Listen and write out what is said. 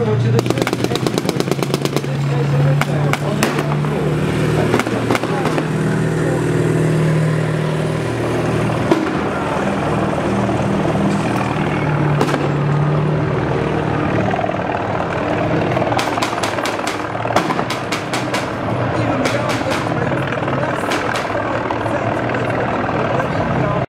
What you doing?